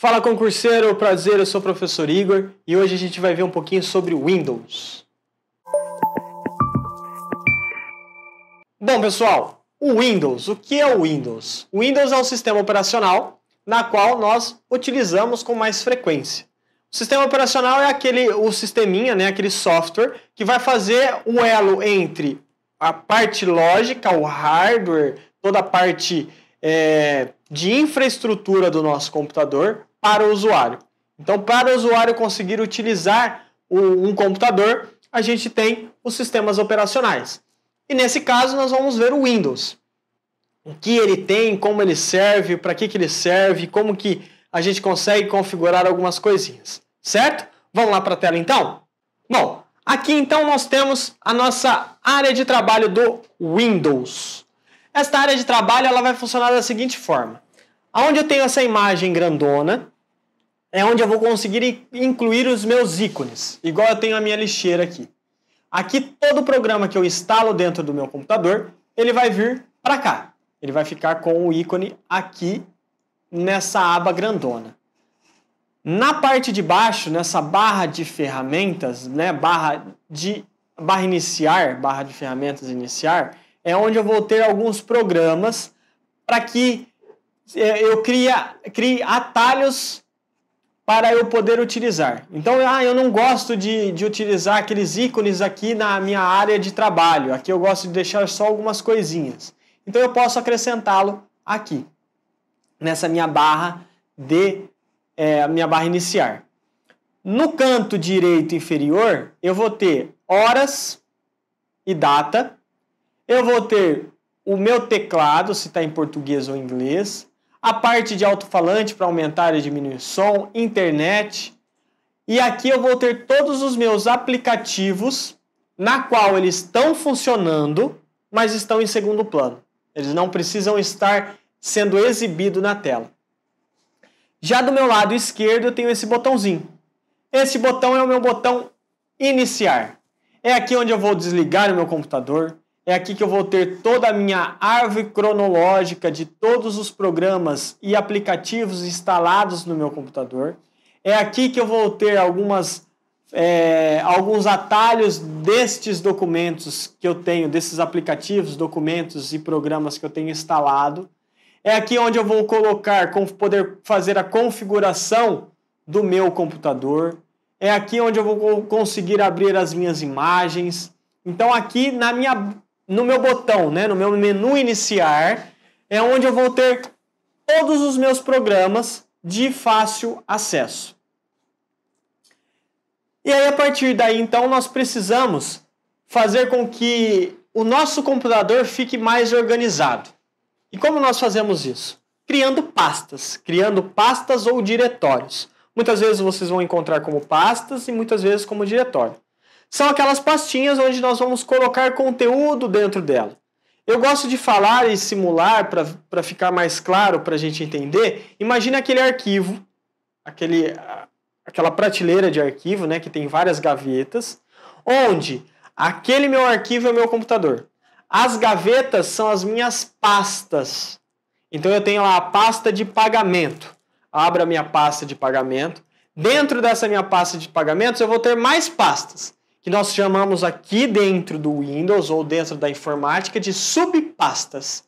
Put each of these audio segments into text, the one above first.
Fala concurseiro, prazer, eu sou o professor Igor e hoje a gente vai ver um pouquinho sobre Windows. Bom pessoal, o Windows, o que é o Windows? O Windows é um sistema operacional na qual nós utilizamos com mais frequência. O sistema operacional é o sisteminha, né, aquele software que vai fazer o elo entre a parte lógica, o hardware, toda a parte de infraestrutura do nosso computador para o usuário. Então, para o usuário conseguir utilizar um computador, a gente tem os sistemas operacionais. E nesse caso, nós vamos ver o Windows. O que ele tem, como ele serve, para que ele serve, como que a gente consegue configurar algumas coisinhas. Certo? Vamos lá para a tela, então? Bom, aqui, então, nós temos a nossa área de trabalho do Windows. Esta área de trabalho ela vai funcionar da seguinte forma. Onde eu tenho essa imagem grandona, é onde eu vou conseguir incluir os meus ícones, igual eu tenho a minha lixeira aqui. Aqui, todo o programa que eu instalo dentro do meu computador, ele vai vir para cá. Ele vai ficar com o ícone aqui, nessa aba grandona. Na parte de baixo, nessa barra de ferramentas, né, barra de ferramentas iniciar, é onde eu vou ter alguns programas para que eu crie atalhos para eu poder utilizar. Então, eu não gosto de utilizar aqueles ícones aqui na minha área de trabalho. Aqui eu gosto de deixar só algumas coisinhas. Então, eu posso acrescentá-lo aqui, nessa minha barra iniciar. No canto direito inferior, eu vou ter horas e data. Eu vou ter o meu teclado, se está em português ou em inglês, a parte de alto-falante para aumentar e diminuir som, internet, e aqui eu vou ter todos os meus aplicativos, na qual eles estão funcionando, mas estão em segundo plano. Eles não precisam estar sendo exibidos na tela. Já do meu lado esquerdo eu tenho esse botãozinho. Esse botão é o meu botão iniciar. É aqui onde eu vou desligar o meu computador. É aqui que eu vou ter toda a minha árvore cronológica de todos os programas e aplicativos instalados no meu computador. É aqui que eu vou ter alguns atalhos destes documentos que eu tenho, desses aplicativos, documentos e programas que eu tenho instalado. É aqui onde eu vou colocar, poder fazer a configuração do meu computador. É aqui onde eu vou conseguir abrir as minhas imagens. Então aqui na no meu botão, né, no meu menu iniciar, é onde eu vou ter todos os meus programas de fácil acesso. E aí, a partir daí, então, nós precisamos fazer com que o nosso computador fique mais organizado. E como nós fazemos isso? Criando pastas ou diretórios. Muitas vezes vocês vão encontrar como pastas e muitas vezes como diretório. São aquelas pastinhas onde nós vamos colocar conteúdo dentro dela. Eu gosto de falar e simular para ficar mais claro, para a gente entender. Imagina aquele arquivo, aquela prateleira de arquivo, né, que tem várias gavetas, onde aquele meu arquivo é o meu computador. As gavetas são as minhas pastas. Então eu tenho lá a pasta de pagamento. Abro a minha pasta de pagamento. Dentro dessa minha pasta de pagamentos eu vou ter mais pastas, que nós chamamos aqui dentro do Windows ou dentro da informática de subpastas.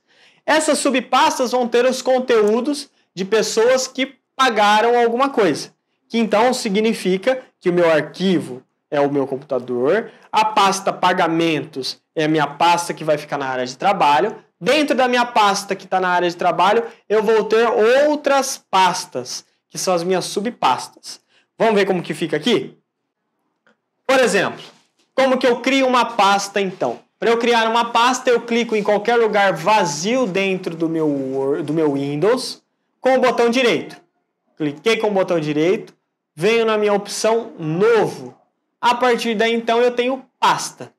Essas subpastas vão ter os conteúdos de pessoas que pagaram alguma coisa, que então significa que o meu arquivo é o meu computador, a pasta pagamentos é a minha pasta que vai ficar na área de trabalho. Dentro da minha pasta que está na área de trabalho, eu vou ter outras pastas, que são as minhas subpastas. Vamos ver como que fica aqui? Por exemplo, como que eu crio uma pasta, então? Para eu criar uma pasta, eu clico em qualquer lugar vazio dentro do meu Windows com o botão direito. Cliquei com o botão direito, venho na minha opção Novo. A partir daí, então, eu tenho pasta.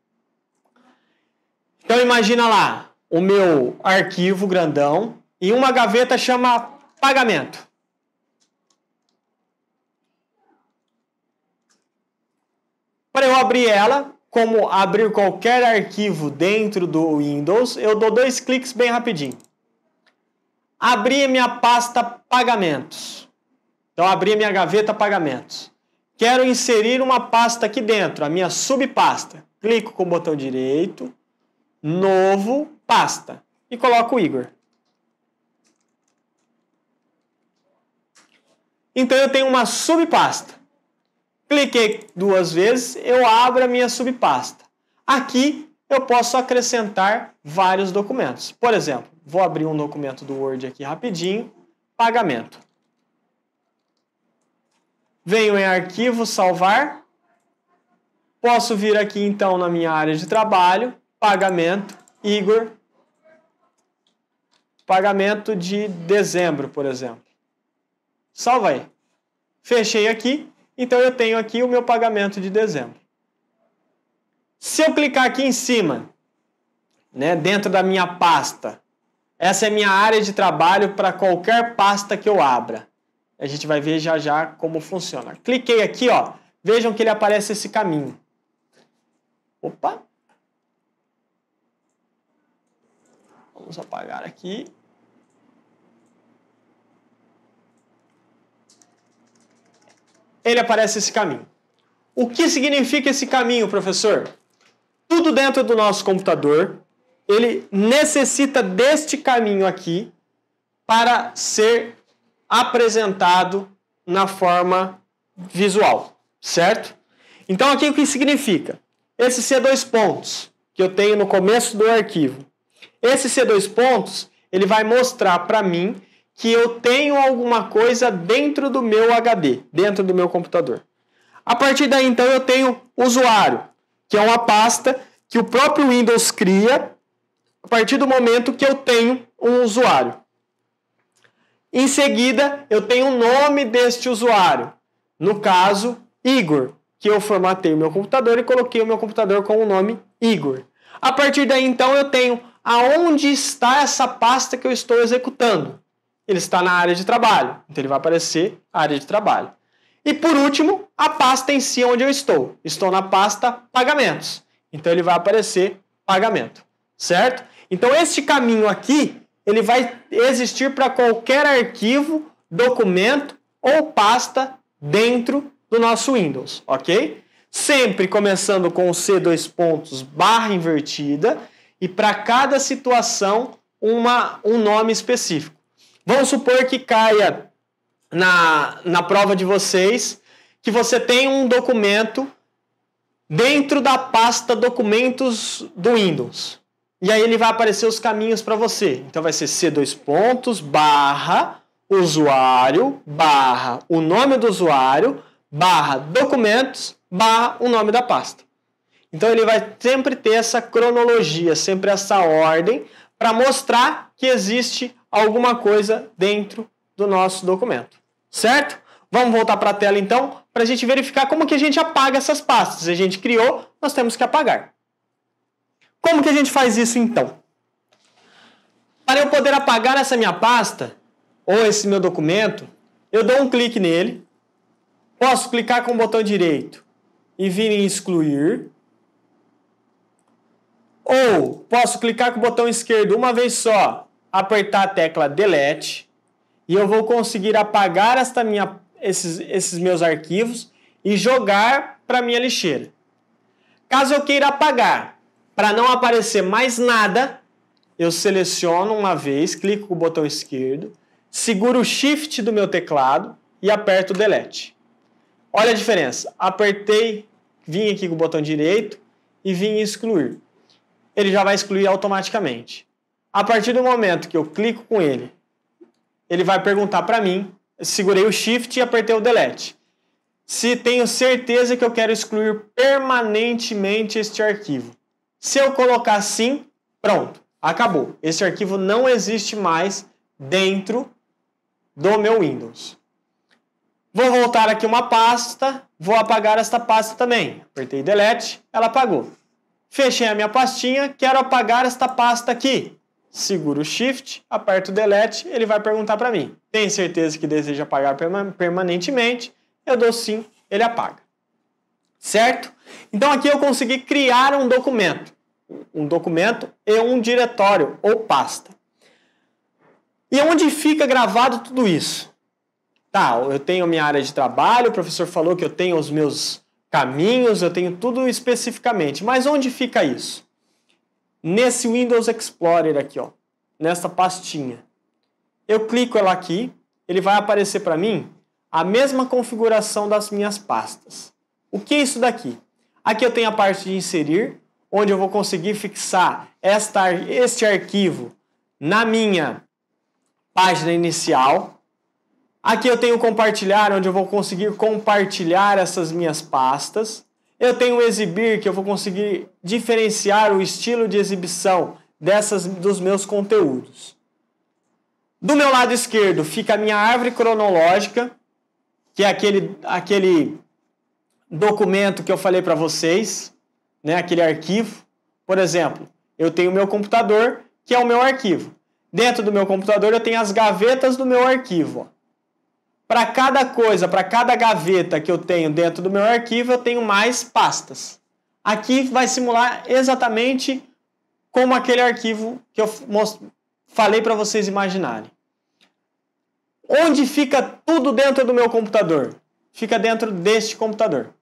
Então, imagina lá o meu arquivo grandão e uma gaveta chama Pagamento. Para eu abrir ela, como abrir qualquer arquivo dentro do Windows, eu dou dois cliques bem rapidinho. Abri minha pasta Pagamentos. Então, abri minha gaveta Pagamentos. Quero inserir uma pasta aqui dentro, a minha subpasta. Clico com o botão direito, novo, pasta. E coloco o Igor. Então, eu tenho uma subpasta. Cliquei duas vezes, eu abro a minha subpasta. Aqui, eu posso acrescentar vários documentos. Por exemplo, vou abrir um documento do Word aqui rapidinho, pagamento. Venho em arquivo, salvar. Posso vir aqui, então, na minha área de trabalho, pagamento, Igor. Pagamento de dezembro, por exemplo. Salva aí. Fechei aqui. Então, eu tenho aqui o meu pagamento de dezembro. Se eu clicar aqui em cima, né, dentro da minha pasta, essa é a minha área de trabalho para qualquer pasta que eu abra. A gente vai ver já já como funciona. Cliquei aqui, ó. Vejam que ele aparece esse caminho. Opa! Vamos apagar aqui. Ele aparece esse caminho. O que significa esse caminho, professor? Tudo dentro do nosso computador, ele necessita deste caminho aqui para ser apresentado na forma visual, certo? Então, aqui o que significa? Esse C2 pontos que eu tenho no começo do arquivo. Esse C2 pontos, ele vai mostrar para mim que eu tenho alguma coisa dentro do meu HD, dentro do meu computador. A partir daí, então, eu tenho usuário, que é uma pasta que o próprio Windows cria a partir do momento que eu tenho um usuário. Em seguida, eu tenho o nome deste usuário, no caso, Igor, que eu formatei o meu computador e coloquei o meu computador com o nome Igor. A partir daí, então, eu tenho aonde está essa pasta que eu estou executando. Ele está na área de trabalho, então ele vai aparecer a área de trabalho. E por último, a pasta em si onde eu estou. Estou na pasta pagamentos, então ele vai aparecer pagamento, certo? Então este caminho aqui, ele vai existir para qualquer arquivo, documento ou pasta dentro do nosso Windows, ok? Sempre começando com o C://invertida e para cada situação um nome específico. Vamos supor que caia na prova de vocês que você tem um documento dentro da pasta documentos do Windows. E aí ele vai aparecer os caminhos para você. Então vai ser C:/usuário/o nome do usuário/documentos/o nome da pasta. Então ele vai sempre ter essa cronologia, sempre essa ordem para mostrar que existe alguma coisa dentro do nosso documento, certo? Vamos voltar para a tela, então, para a gente verificar como que a gente apaga essas pastas. A gente criou, nós temos que apagar. Como que a gente faz isso, então? Para eu poder apagar essa minha pasta, ou esse meu documento, eu dou um clique nele, posso clicar com o botão direito e vir em excluir, ou posso clicar com o botão esquerdo uma vez só, apertar a tecla delete e eu vou conseguir apagar esses meus arquivos e jogar para minha lixeira. Caso eu queira apagar, para não aparecer mais nada, eu seleciono uma vez, clico com o botão esquerdo, seguro o shift do meu teclado e aperto o delete. Olha a diferença. Apertei, vim aqui com o botão direito e vim em excluir. Ele já vai excluir automaticamente. A partir do momento que eu clico com ele, ele vai perguntar para mim, segurei o Shift e apertei o Delete, se tenho certeza que eu quero excluir permanentemente este arquivo. Se eu colocar sim, pronto, acabou. Este arquivo não existe mais dentro do meu Windows. Vou voltar aqui uma pasta, vou apagar esta pasta também. Apertei Delete, ela apagou. Fechei a minha pastinha, quero apagar esta pasta aqui. Seguro o Shift, aperto o Delete, ele vai perguntar para mim. Tem certeza que deseja apagar permanentemente? Eu dou sim, ele apaga. Certo? Então aqui eu consegui criar um documento. Um documento e um diretório ou pasta. E onde fica gravado tudo isso? Tá, eu tenho minha área de trabalho, o professor falou que eu tenho os meus caminhos, eu tenho tudo especificamente. Mas onde fica isso? Nesse Windows Explorer aqui, ó, nessa pastinha. Eu clico ela aqui, ele vai aparecer para mim a mesma configuração das minhas pastas. O que é isso daqui? Aqui eu tenho a parte de inserir, onde eu vou conseguir fixar este arquivo na minha página inicial. Aqui eu tenho compartilhar, onde eu vou conseguir compartilhar essas minhas pastas. Eu tenho exibir, que eu vou conseguir diferenciar o estilo de exibição dos meus conteúdos. Do meu lado esquerdo fica a minha árvore cronológica, que é aquele documento que eu falei para vocês, né? Aquele arquivo. Por exemplo, eu tenho o meu computador, que é o meu arquivo. Dentro do meu computador eu tenho as gavetas do meu arquivo, ó. Para cada coisa, para cada gaveta que eu tenho dentro do meu arquivo, eu tenho mais pastas. Aqui vai simular exatamente como aquele arquivo que eu falei para vocês imaginarem. Onde fica tudo dentro do meu computador? Fica dentro deste computador.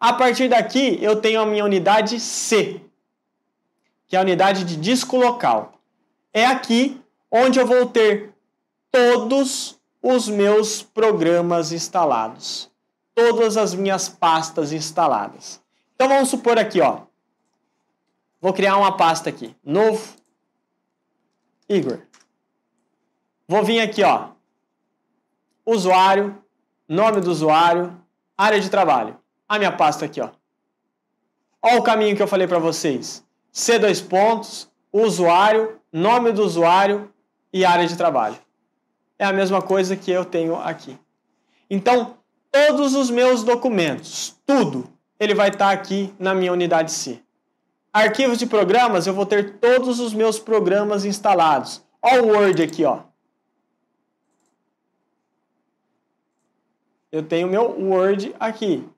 A partir daqui, eu tenho a minha unidade C, que é a unidade de disco local. É aqui onde eu vou ter todos os meus programas instalados, todas as minhas pastas instaladas. Então vamos supor aqui, ó, vou criar uma pasta aqui, novo, Igor. Vou vir aqui, ó, usuário, nome do usuário, área de trabalho, a minha pasta aqui, ó. Olha o caminho que eu falei para vocês, C: usuário, nome do usuário e área de trabalho. É a mesma coisa que eu tenho aqui. Então, todos os meus documentos, tudo, ele vai estar aqui na minha unidade C. Arquivos de programas, eu vou ter todos os meus programas instalados. Olha o Word aqui, ó. Eu tenho o meu Word aqui.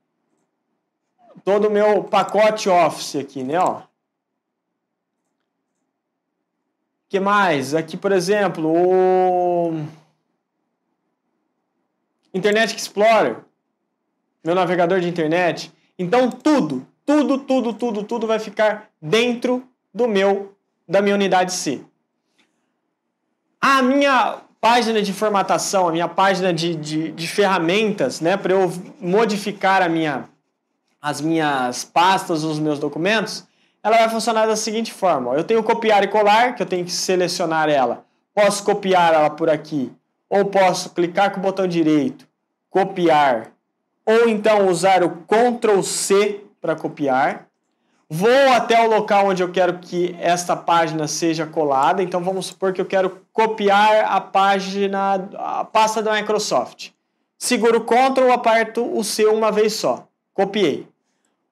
Todo o meu pacote Office aqui, né, ó. O que mais? Aqui, por exemplo, o Internet Explorer, meu navegador de internet. Então tudo vai ficar dentro da minha unidade C. A minha página de formatação, a minha página de ferramentas, né, para eu modificar as minhas pastas, os meus documentos, ela vai funcionar da seguinte forma. Ó. Eu tenho copiar e colar, que eu tenho que selecionar ela. Posso copiar ela por aqui, ou posso clicar com o botão direito, copiar, ou então usar o Ctrl+C para copiar. Vou até o local onde eu quero que esta página seja colada. Então vamos supor que eu quero copiar a pasta da Microsoft. Seguro o Ctrl, aperto o C uma vez só. Copiei.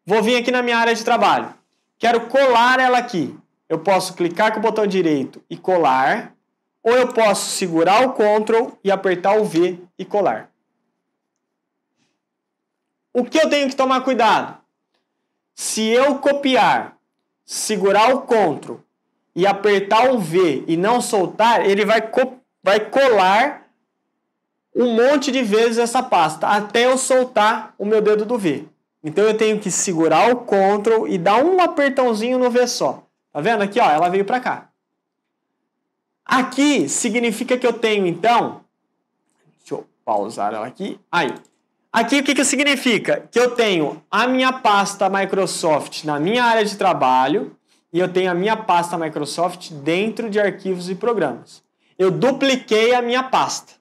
Vou vir aqui na minha área de trabalho. Quero colar ela aqui. Eu posso clicar com o botão direito e colar. Ou eu posso segurar o Ctrl e apertar o V e colar. O que eu tenho que tomar cuidado? Se eu copiar, segurar o Ctrl e apertar o V e não soltar, ele vai colar um monte de vezes essa pasta, até eu soltar o meu dedo do V. Então eu tenho que segurar o Ctrl e dar um apertãozinho no V só. Tá vendo aqui, ó, ela veio para cá. Aqui significa que eu tenho, então, deixa eu pausar ela aqui, aí. Aqui o que significa? Que eu tenho a minha pasta Microsoft na minha área de trabalho e eu tenho a minha pasta Microsoft dentro de arquivos e programas. Eu dupliquei a minha pasta.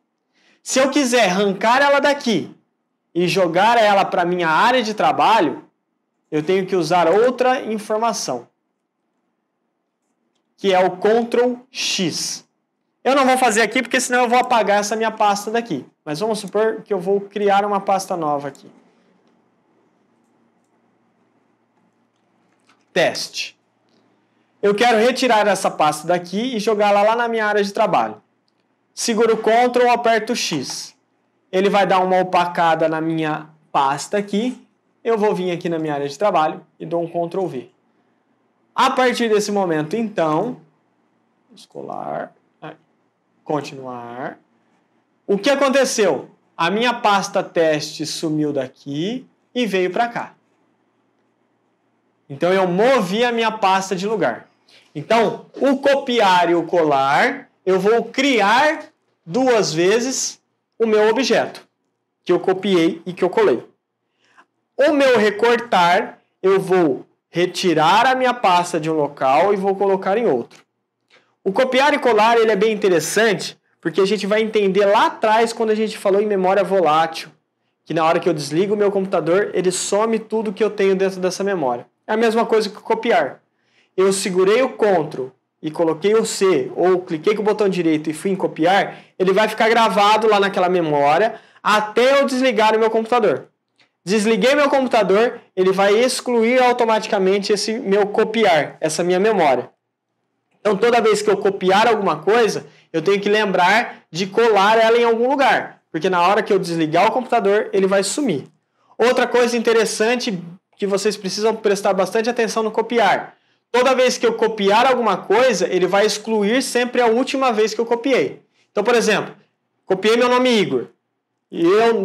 Se eu quiser arrancar ela daqui e jogar ela para a minha área de trabalho, eu tenho que usar outra informação, que é o Ctrl+X. Eu não vou fazer aqui, porque senão eu vou apagar essa minha pasta daqui. Mas vamos supor que eu vou criar uma pasta nova aqui. Teste. Eu quero retirar essa pasta daqui e jogá-la lá na minha área de trabalho. Seguro o Ctrl, aperto o X. Ele vai dar uma opacada na minha pasta aqui. Eu vou vir aqui na minha área de trabalho e dou um Ctrl V. A partir desse momento, então, continuar. O que aconteceu? A minha pasta teste sumiu daqui e veio para cá. Então, eu movi a minha pasta de lugar. Então, o copiar e o colar, eu vou criar duas vezes o meu objeto, que eu copiei e que eu colei. O meu recortar, eu vou retirar a minha pasta de um local e vou colocar em outro. O copiar e colar, ele é bem interessante, porque a gente vai entender lá atrás, quando a gente falou em memória volátil, que na hora que eu desligo o meu computador, ele some tudo que eu tenho dentro dessa memória. É a mesma coisa que copiar. Eu segurei o CTRL e coloquei o C, ou cliquei com o botão direito e fui em copiar, ele vai ficar gravado lá naquela memória até eu desligar o meu computador. Desliguei meu computador, ele vai excluir automaticamente esse meu copiar, essa minha memória. Então, toda vez que eu copiar alguma coisa, eu tenho que lembrar de colar ela em algum lugar, porque na hora que eu desligar o computador, ele vai sumir. Outra coisa interessante que vocês precisam prestar bastante atenção no copiar. Toda vez que eu copiar alguma coisa, ele vai excluir sempre a última vez que eu copiei. Então, por exemplo, copiei meu nome Igor.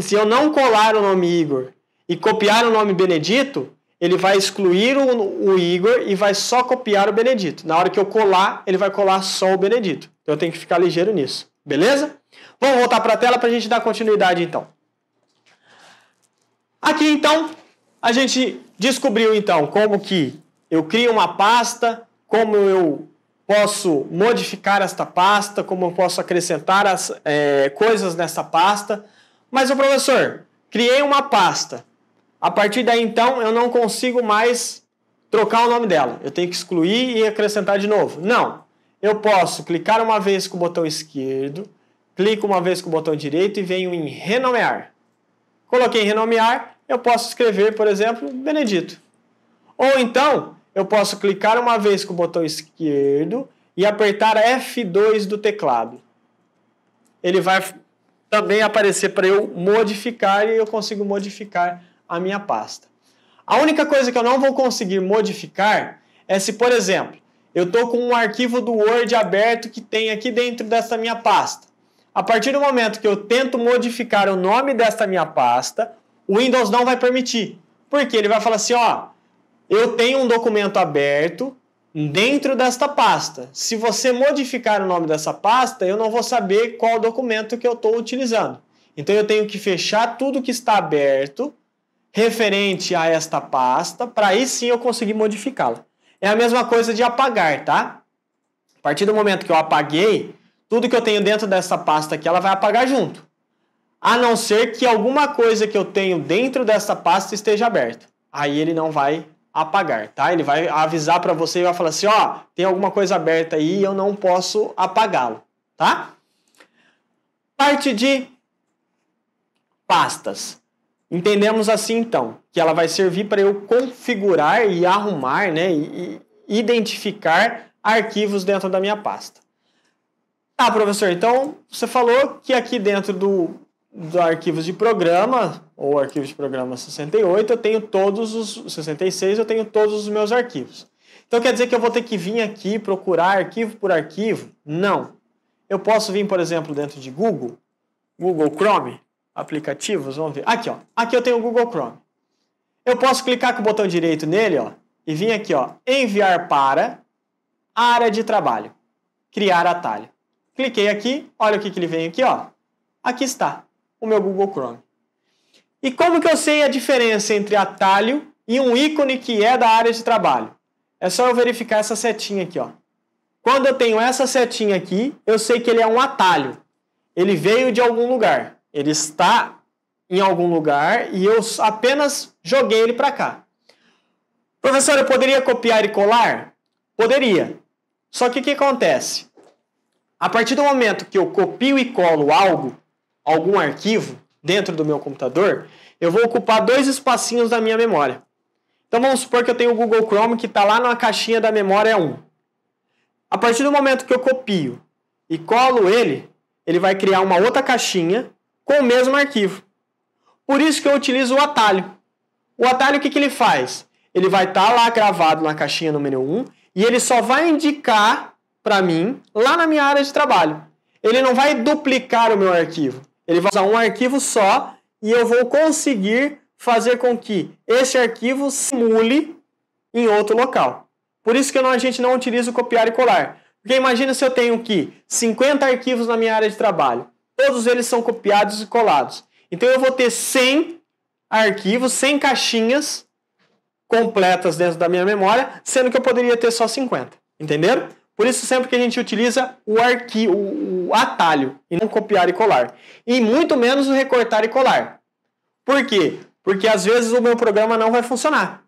Se eu não colar o nome Igor e copiar o nome Benedito, ele vai excluir o Igor e vai só copiar o Benedito. Na hora que eu colar, ele vai colar só o Benedito. Então, eu tenho que ficar ligeiro nisso. Beleza? Vamos voltar para a tela para a gente dar continuidade, então. Aqui, então, a gente descobriu, então, como que eu crio uma pasta, como eu posso modificar esta pasta, como eu posso acrescentar as coisas nessa pasta. Mas, ô professor, criei uma pasta. A partir daí, então, eu não consigo mais trocar o nome dela. Eu tenho que excluir e acrescentar de novo. Não. Eu posso clicar uma vez com o botão esquerdo, clico uma vez com o botão direito e venho em renomear. Coloquei em renomear, eu posso escrever, por exemplo, Benedito. Ou então, eu posso clicar uma vez com o botão esquerdo e apertar F2 do teclado. Ele vai também aparecer para eu modificar e eu consigo modificar a minha pasta. A única coisa que eu não vou conseguir modificar é se, por exemplo, eu estou com um arquivo do Word aberto que tem aqui dentro dessa minha pasta. A partir do momento que eu tento modificar o nome dessa minha pasta, o Windows não vai permitir. Porque ele vai falar assim, ó, eu tenho um documento aberto dentro desta pasta. Se você modificar o nome dessa pasta, eu não vou saber qual documento que eu estou utilizando. Então, eu tenho que fechar tudo que está aberto referente a esta pasta, para aí sim eu conseguir modificá-la. É a mesma coisa de apagar, tá? A partir do momento que eu apaguei, tudo que eu tenho dentro dessa pasta aqui, ela vai apagar junto. A não ser que alguma coisa que eu tenho dentro dessa pasta esteja aberta. Aí ele não vai apagar, tá? Ele vai avisar para você e vai falar assim, ó, tem alguma coisa aberta aí e eu não posso apagá-lo, tá? Parte de pastas. Entendemos assim, então, que ela vai servir para eu configurar e arrumar, né, e identificar arquivos dentro da minha pasta. Tá, professor, então você falou que aqui dentro do arquivos de programa, ou arquivos de programa 68, eu tenho todos os 66, eu tenho todos os meus arquivos. Então quer dizer que eu vou ter que vir aqui procurar arquivo por arquivo? Não. Eu posso vir, por exemplo, dentro de Google Chrome, aplicativos, vamos ver. Aqui, ó. Aqui eu tenho o Google Chrome. Eu posso clicar com o botão direito nele, ó, e vir aqui, ó, enviar para área de trabalho, criar atalho. Cliquei aqui, olha o que ele vem aqui, ó. Aqui está o meu Google Chrome. E como que eu sei a diferença entre atalho e um ícone que é da área de trabalho? É só eu verificar essa setinha aqui, ó. Quando eu tenho essa setinha aqui, eu sei que ele é um atalho. Ele veio de algum lugar. Ele está em algum lugar e eu apenas joguei ele para cá. Professor, eu poderia copiar e colar? Poderia. Só que o que acontece? A partir do momento que eu copio e colo algo, algum arquivo, dentro do meu computador, eu vou ocupar dois espacinhos da minha memória. Então vamos supor que eu tenho o Google Chrome que está lá na caixinha da memória 1. A partir do momento que eu copio e colo ele, ele vai criar uma outra caixinha com o mesmo arquivo. Por isso que eu utilizo o atalho. O atalho, o que ele faz? Ele vai estar lá gravado na caixinha número 1 e ele só vai indicar para mim lá na minha área de trabalho. Ele não vai duplicar o meu arquivo. Ele vai usar um arquivo só e eu vou conseguir fazer com que esse arquivo simule em outro local. Por isso que a gente não utiliza o copiar e colar. Porque imagina se eu tenho aqui 50 arquivos na minha área de trabalho. Todos eles são copiados e colados. Então eu vou ter 100 arquivos, 100 caixinhas completas dentro da minha memória, sendo que eu poderia ter só 50. Entenderam? Por isso sempre que a gente utiliza o arquivo, o atalho, e não copiar e colar. E muito menos o recortar e colar. Por quê? Porque às vezes o meu programa não vai funcionar.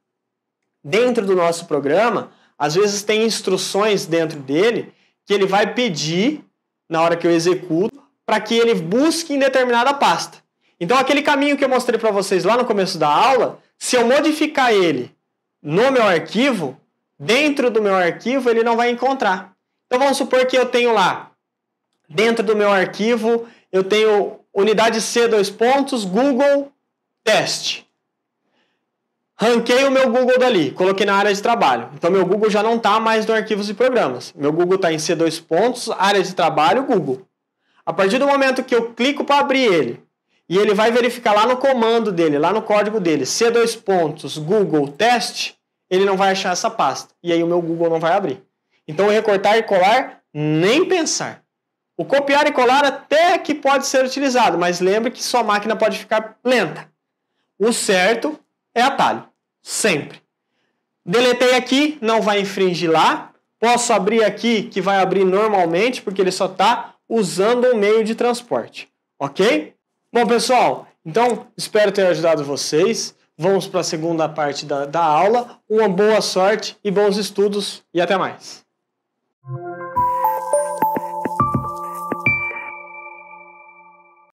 Dentro do nosso programa, às vezes tem instruções dentro dele que ele vai pedir, na hora que eu executo, para que ele busque em determinada pasta. Então aquele caminho que eu mostrei para vocês lá no começo da aula, se eu modificar ele no meu arquivo, dentro do meu arquivo ele não vai encontrar. Então vamos supor que eu tenho lá, dentro do meu arquivo, eu tenho unidade C, : Google, teste. Ranquei o meu Google dali, coloquei na área de trabalho. Então meu Google já não está mais no arquivos e programas. Meu Google está em C, : área de trabalho, Google. A partir do momento que eu clico para abrir ele, e ele vai verificar lá no comando dele, lá no código dele, C, : Google, teste, ele não vai achar essa pasta. E aí o meu Google não vai abrir. Então recortar e colar, nem pensar. O copiar e colar até que pode ser utilizado, mas lembre que sua máquina pode ficar lenta. O certo é atalho, sempre. Deletei aqui, não vai infringir lá. Posso abrir aqui, que vai abrir normalmente, porque ele só está usando um meio de transporte. Ok? Bom, pessoal, então espero ter ajudado vocês. Vamos para a segunda parte da aula. Uma boa sorte e bons estudos e até mais.